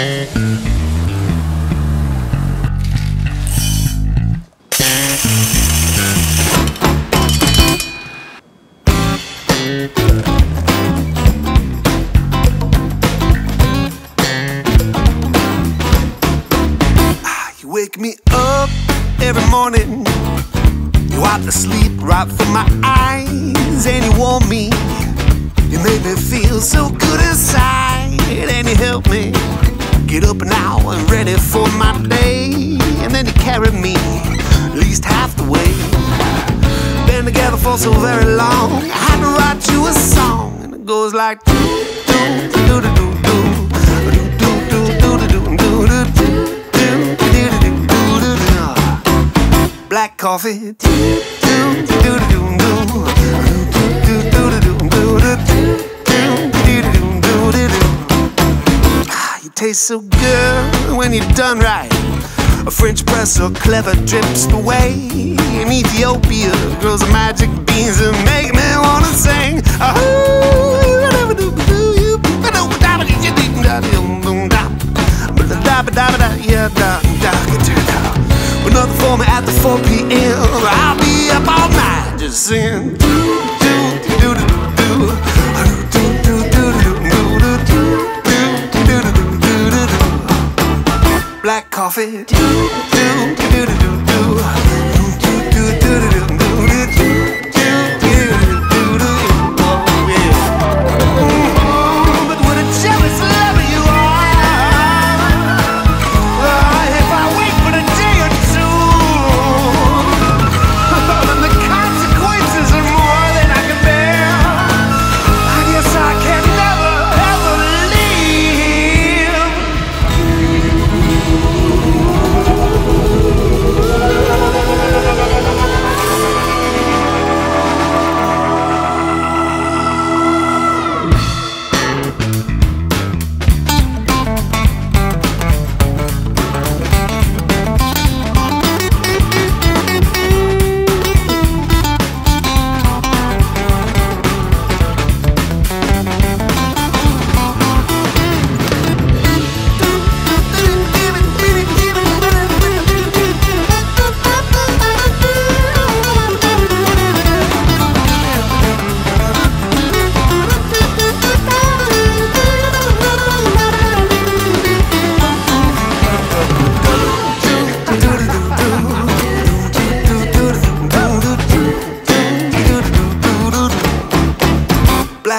You wake me up every morning, you wipe the sleep right from my eyes, and you warm me, you make me feel so good inside, and you help me get up now and ready for my day. And then you carry me at least half the way. Been together for so very long, I had to write you a song, and it goes like do do do do do do do do do do do do do. Black coffee. You taste so good when you're done right. A French press or clever drips away. In Ethiopia grows magic beans and make me wanna sing. Another for me at the 4 p.m. I'll be up all night just singing. Do do do do do do do do do do do do do. Black coffee. Do do do do do do do do do do do do. Oh yeah. But what a jealous lover you are. If I wait for the day.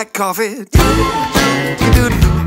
Black coffee.